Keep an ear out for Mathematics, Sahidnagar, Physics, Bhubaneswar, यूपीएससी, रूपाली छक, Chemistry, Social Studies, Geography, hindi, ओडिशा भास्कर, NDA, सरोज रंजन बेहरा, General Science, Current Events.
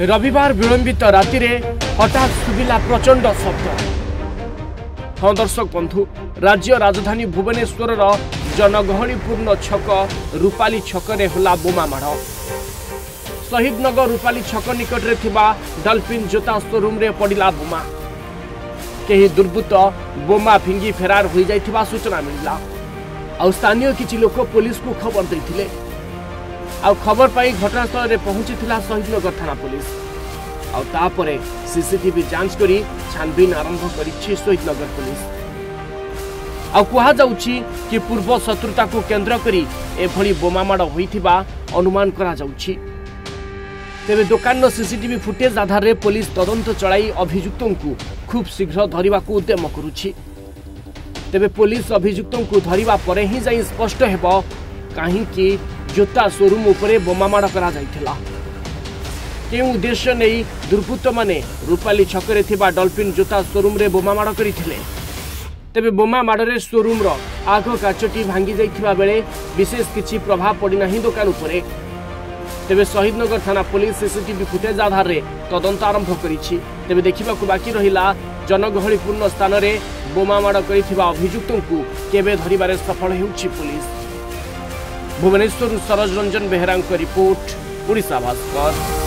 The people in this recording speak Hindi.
रविवार विलंबित राति हठात सुबिला प्रचंड शब्द। हाँ दर्शक बंधु, राज्य राजधानी भुवनेश्वर जनगहणीपूर्ण छक रूपाली छकने होला बोमा माड़। शहीदनगर रूपाली छक निकटरे थिबा डॉल्फिन जोता शोरूम रे पड़िला बोमा। केही दुर्बृत्त बोमा फिंगी फेरार हो जाइथिबा सूचना मिलला। आ स्थानीय किछि लोक पुलिस को खबर दैथिले। आ खबर पाई घटनास्थल रे पहुंचीथिला शहीदनगर थाना पुलिस। आ तापरे सीसीटीवी जांच करी छानबीन आरंभ करिछि शहीदनगर पुलिस। आ कुहा जाउछि कि पूर्व शत्रुता को केंद्र करी एभली बोमामाड़ होइथिबा अनुमान करा जाउछि। तेरे दुकान सीसीटीवी फुटेज आधार में पुलिस तदंत चलाई अभियुक्तों को खूब शीघ्र धरने को उद्यम करुछि। तेरे पुलिस अभियुक्तों को धरिबा परे ही जाई स्पष्ट हेबो काहे कि जोता शोरूम उपरे बोमामाड़ करा जाइथिला। केउ उद्देश्य नै दुर्बृत्त माने रूपाली छकरे थिबा डॉल्फिन जोता शोरूम रे बोमामाड़ करिथिले। तेरे बोमामाड़ रे शोरूम रो आग काचटी भांगी जाइथिबा बेले विशेष किछि प्रभाव पड़िना ही दुकान उपरे। तेबे शहीदनगर थाना पुलिस सीसीटीवी फुटेज आधार में तदंत आरंभ करिछि। तेबे देखिबा को बाकी रहिला जनगहलीपूर्ण स्थान रे बोमामाड़ करिथिबा अभियुक्तों को केबे धरिबारे सफल हेउछि पुलिस। भुवनेश्वर सरोज रंजन बेहरांक रिपोर्ट, ओडिशा भास्कर।